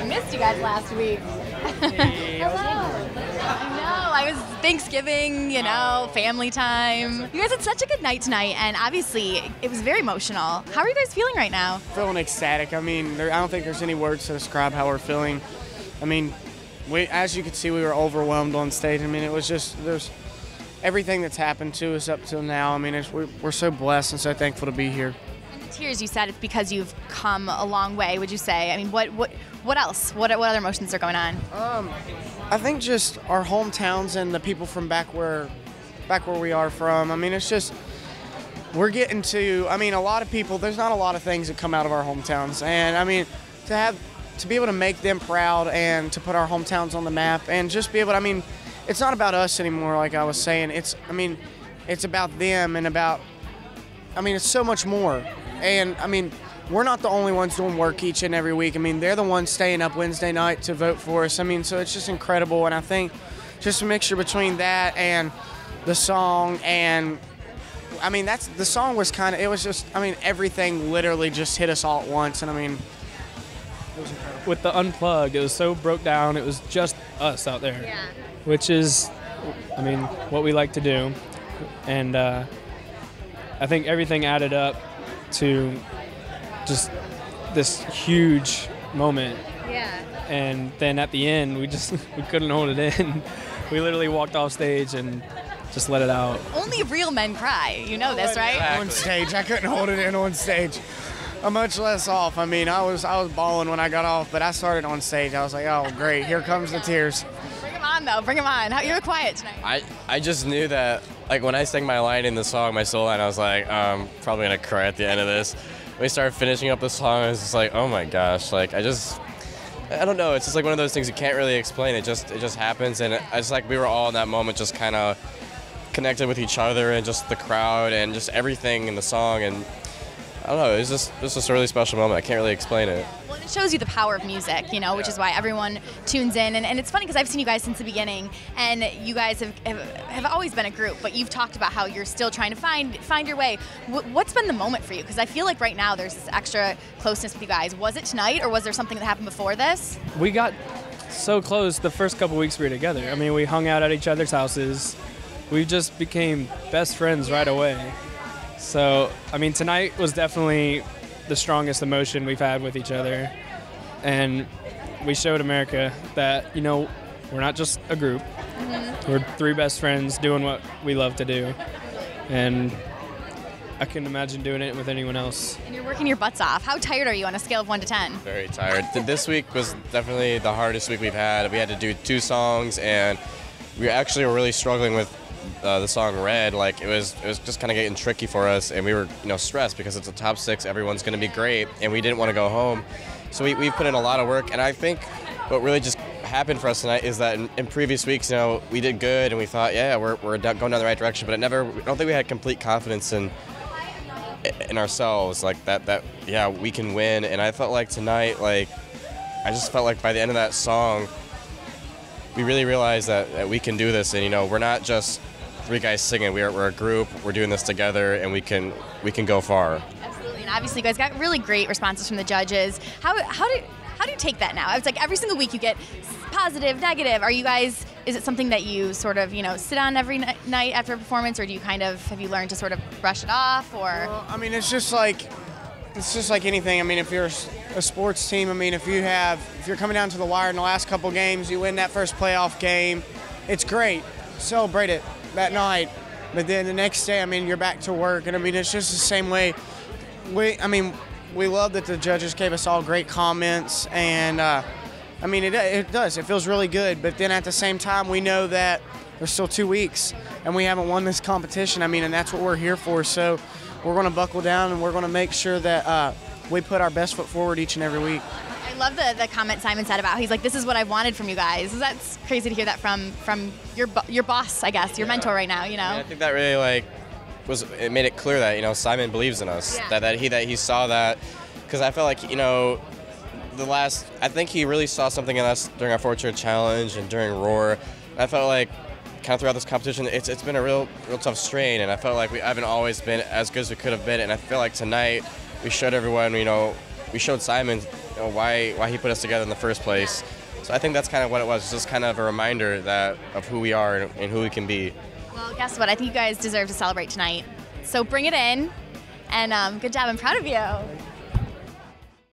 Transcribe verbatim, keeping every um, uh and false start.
I missed you guys last week. Hello. I know. I was Thanksgiving, you know, family time. You guys had such a good night tonight, and obviously it was very emotional. How are you guys feeling right now? Feeling ecstatic. I mean, there, I don't think there's any words to describe how we're feeling. I mean, we, as you can see, we were overwhelmed on stage. I mean, it was just there's everything that's happened to us up till now. I mean, it's, we're, we're so blessed and so thankful to be here. Tears, you said it's because you've come a long way, would you say? I mean, what what what else? What what other emotions are going on? Um, I think just our hometowns and the people from back where back where we are from. I mean, it's just we're getting to I mean, a lot of people, there's not a lot of things that come out of our hometowns. And I mean, to have to be able to make them proud and to put our hometowns on the map and just be able to, I mean, it's not about us anymore, like I was saying. It's I mean, it's about them and about I mean, it's so much more. And, I mean, we're not the only ones doing work each and every week. I mean, they're the ones staying up Wednesday night to vote for us. I mean, so it's just incredible. And I think just a mixture between that and the song and, I mean, that's the song was kind of, it was just, I mean, everything literally just hit us all at once. And, I mean, it was incredible. With the Unplugged, it was so broke down. It was just us out there, yeah. Which is, I mean, what we like to do. And uh, I think everything added up to just this huge moment. Yeah. And then at the end, we just we couldn't hold it in. We literally walked off stage and just let it out. Only real men cry. You know this, right? Exactly. On stage. I couldn't hold it in on stage. Much less off. I mean, I was I was bawling when I got off, but I started on stage. I was like, oh, great. Here comes the tears. Bring them on, though. Bring them on. How, you were quiet tonight. I, I just knew that. Like, when I sang my line in the song, my solo line, I was like, I'm probably going to cry at the end of this. We started finishing up the song, and I was just like, oh, my gosh. Like, I just, I don't know. It's just, like, one of those things you can't really explain. It just it just happens. And I just, like, we were all in that moment just kind of connected with each other and just the crowd and just everything in the song. And I don't know. It was just, it was just a really special moment. I can't really explain it. Well, it shows you the power of music, you know, which yeah. is why everyone tunes in. And, and it's funny because I've seen you guys since the beginning, and you guys have, have have always been a group, but you've talked about how you're still trying to find find your way. W what's been the moment for you? Because I feel like right now there's this extra closeness with you guys. Was it tonight, or was there something that happened before this? We got so close the first couple weeks we were together. I mean, we hung out at each other's houses. We just became best friends right away. So, I mean, tonight was definitely the strongest emotion we've had with each other. And we showed America that, you know, we're not just a group. Mm-hmm. We're three best friends doing what we love to do. And I couldn't imagine doing it with anyone else. And you're working your butts off. How tired are you on a scale of one to ten? Very tired. This week was definitely the hardest week we've had. We had to do two songs, and we actually were really struggling with Uh, the song "Red." Like, it was it was just kind of getting tricky for us, and we were, you know, stressed because it's a top six, everyone's going to be great, and we didn't want to go home. So we, we put in a lot of work, and I think what really just happened for us tonight is that in, in previous weeks, you know, we did good, and we thought, yeah, we're, we're going down the right direction, but it never, I don't think we had complete confidence in in ourselves, like that, that yeah, we can win. And I felt like tonight, like, I just felt like by the end of that song, we really realized that, that we can do this, and, you know, we're not just three guys singing. We're, we're a group. We're doing this together, and we can we can go far. Absolutely, and obviously, you guys got really great responses from the judges. How how do how do you take that now? I was like, every single week you get positive, negative. Are you guys? Is it something that you sort of you know sit on every night after a performance, or do you kind of have you learned to sort of brush it off? Or well, I mean, it's just like it's just like anything. I mean, if you're a sports team, I mean, if you have if you're coming down to the wire in the last couple games, you win that first playoff game, it's great. Celebrate it that night, but then the next day, I mean, you're back to work, and I mean, it's just the same way. We, I mean, we love that the judges gave us all great comments, and uh, I mean, it, it does. It feels really good, but then at the same time, we know that there's still two weeks, and we haven't won this competition. I mean, and that's what we're here for, so we're going to buckle down, and we're going to make sure that uh, we put our best foot forward each and every week. I love the, the comment Simon said about, he's like, this is what I wanted from you guys. That's crazy to hear that from from your your boss, I guess, your yeah. mentor right now, you know? I, mean, I think that really, like, was it made it clear that, you know, Simon believes in us, yeah. that, that, he, that he saw that. Because I felt like, you know, the last, I think he really saw something in us during our four-tier challenge and during Roar. And I felt like kind of throughout this competition, it's, it's been a real, real tough strain, and I felt like we haven't always been as good as we could have been, and I feel like tonight we showed everyone, you know, we showed Simon you know, why why he put us together in the first place. So I think that's kind of what it was, just kind of a reminder that of who we are and who we can be. Well, guess what? I think you guys deserve to celebrate tonight. So bring it in, and um, good job. I'm proud of you.